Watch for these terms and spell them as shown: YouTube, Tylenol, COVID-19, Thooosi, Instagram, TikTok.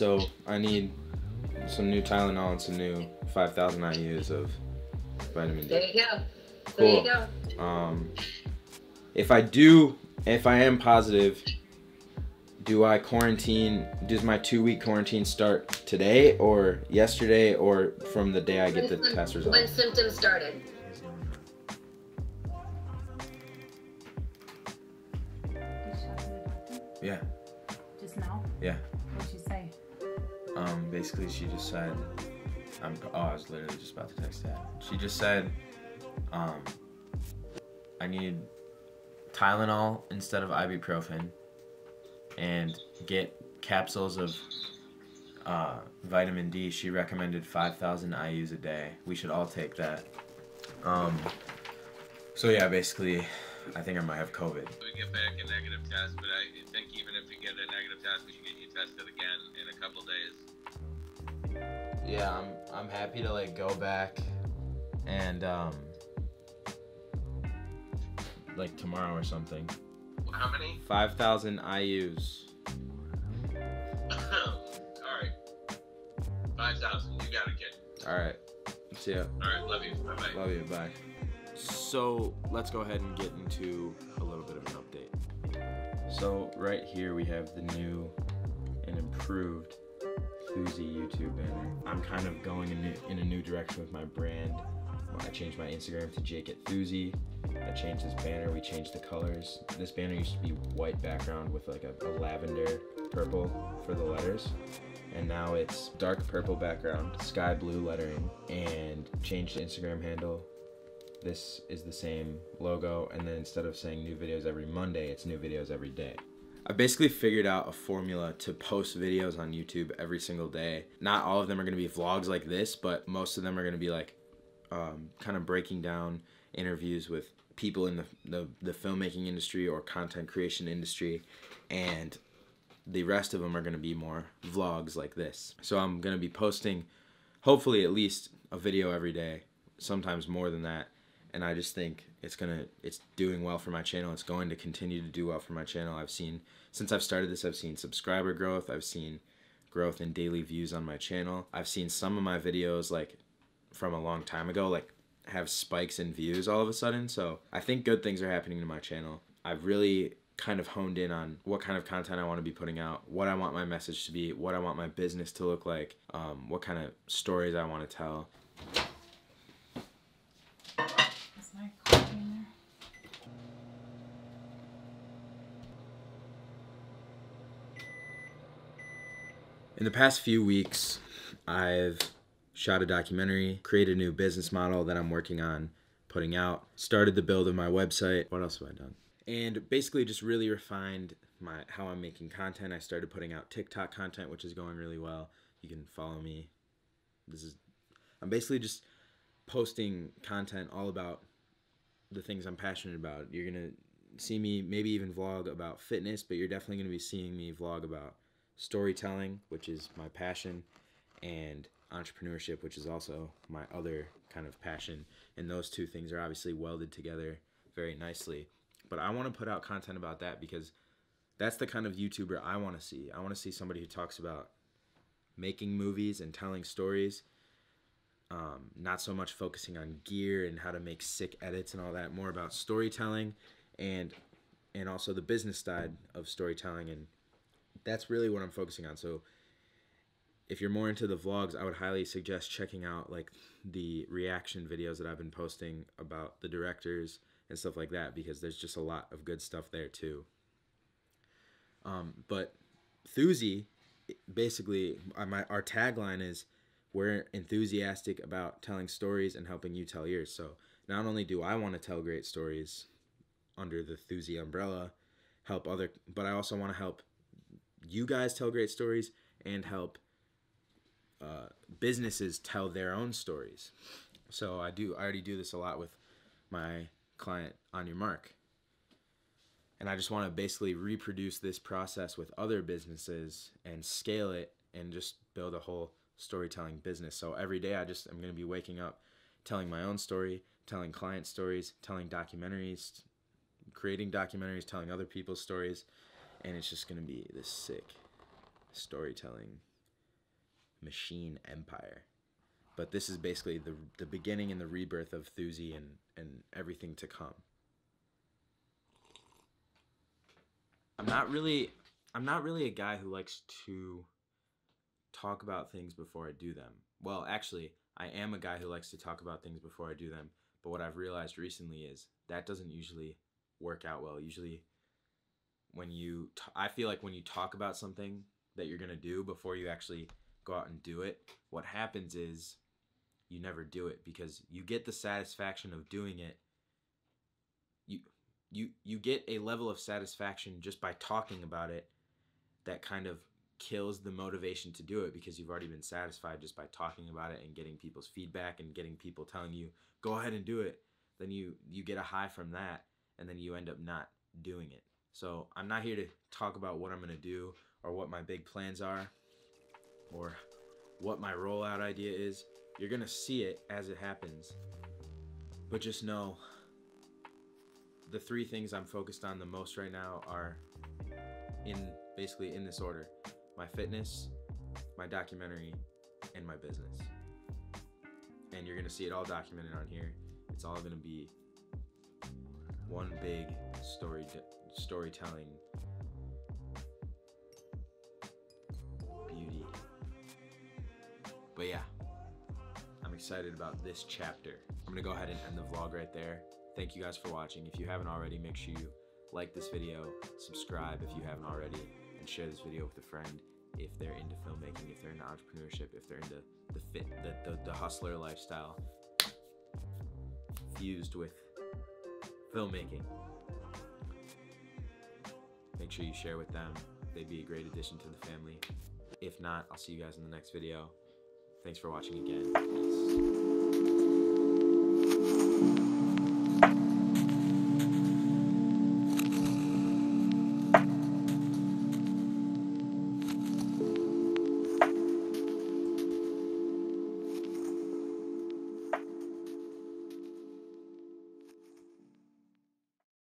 so I need some new Tylenol and some new 5,000 IUs of vitamin D. There you go. Cool. There you go. If I am positive, do I quarantine? Does my 2-week quarantine start today or yesterday or from the day I get the test result? When symptoms started. Yeah. Just now? Yeah. What did she say? Basically she just said, I was literally just about to text that. She just said, I need Tylenol instead of ibuprofen and get capsules of vitamin D. She recommended 5,000 IUs a day. We should all take that. So yeah, basically, I think I might have COVID. We get back a negative test, but I think even if we get a negative test, we should get you tested again in a couple days. Yeah, I'm happy to like go back and like tomorrow or something. How many? 5,000 IUs. Alright. 5,000. You got it, kid. Alright. See ya. Alright, love you. Bye-bye. Love you. Bye. So, let's go ahead and get into a little bit of an update. So, right here we have the new and improved Thooosi YouTube banner. I'm kind of going in a new direction with my brand. I changed my Instagram to Jake at Thooosi. I changed this banner. We changed the colors. This banner used to be white background with like a lavender purple for the letters. And now it's dark purple background, sky blue lettering, and changed the Instagram handle. This is the same logo. And then instead of saying new videos every Monday, it's new videos every day. I basically figured out a formula to post videos on YouTube every single day. Not all of them are going to be vlogs like this, but most of them are going to be like kind of breaking down interviews with people in the filmmaking industry or content creation industry, and the rest of them are going to be more vlogs like this. So I'm going to be posting hopefully at least a video every day, sometimes more than that, and I just think it's doing well for my channel. It's going to continue to do well for my channel. I've seen, since I've started this, I've seen subscriber growth. I've seen growth in daily views on my channel. I've seen some of my videos like from a long time ago like have spikes in views all of a sudden. So I think good things are happening to my channel. I've really kind of honed in on what kind of content I want to be putting out, what I want my message to be, what I want my business to look like, what kind of stories I want to tell. Is my coffee in there? In the past few weeks, I've shot a documentary, created a new business model that I'm working on putting out, started the build of my website. What else have I done? And basically just really refined how I'm making content. I started putting out TikTok content, which is going really well. You can follow me. I'm basically just posting content all about the things I'm passionate about. You're gonna see me maybe even vlog about fitness, but you're definitely gonna be seeing me vlog about storytelling, which is my passion, and entrepreneurship, which is also my other kind of passion, and those two things are obviously welded together very nicely. But I want to put out content about that because that's the kind of YouTuber I want to see. I want to see somebody who talks about making movies and telling stories, not so much focusing on gear and how to make sick edits and all that, more about storytelling and also the business side of storytelling, and that's really what I'm focusing on. So if you're more into the vlogs, I would highly suggest checking out like the reaction videos that I've been posting about the directors and stuff like that, because there's just a lot of good stuff there too. But Thooosi, basically our tagline is we're enthusiastic about telling stories and helping you tell yours. So not only do I want to tell great stories under the Thooosi umbrella, but I also want to help you guys tell great stories and help businesses tell their own stories. So I already do this a lot with my client On Your Mark, and I just want to basically reproduce this process with other businesses and scale it and just build a whole storytelling business. So every day I'm going to be waking up telling my own story, telling client stories, telling documentaries, creating documentaries, telling other people's stories, and it's just going to be this sick storytelling machine empire. But this is basically the beginning and the rebirth of Thooosi and everything to come. I'm not really a guy who likes to talk about things before I do them. Well, actually, I am a guy who likes to talk about things before I do them, but what I've realized recently is that doesn't usually work out well. Usually when I feel like when you talk about something that you're gonna do before you actually go out and do it, what happens is you never do it, because you get the satisfaction of doing it. You get a level of satisfaction just by talking about it that kind of kills the motivation to do it, because you've already been satisfied just by talking about it and getting people's feedback and getting people telling you, go ahead and do it. Then you get a high from that, and then you end up not doing it. So I'm not here to talk about what I'm gonna do or what my big plans are or what my rollout idea is. You're gonna see it as it happens, but just know the three things I'm focused on the most right now are basically in this order: my fitness, my documentary, and my business. And you're gonna see it all documented on here. It's all gonna be one big storytelling beauty. But yeah, I'm excited about this chapter. I'm gonna go ahead and end the vlog right there. Thank you guys for watching. If you haven't already, make sure you like this video, subscribe if you haven't already, and share this video with a friend if they're into filmmaking, if they're into entrepreneurship, if they're into the hustler lifestyle fused with filmmaking. Make sure you share with them. They'd be a great addition to the family. If not, I'll see you guys in the next video. Thanks for watching again. Peace.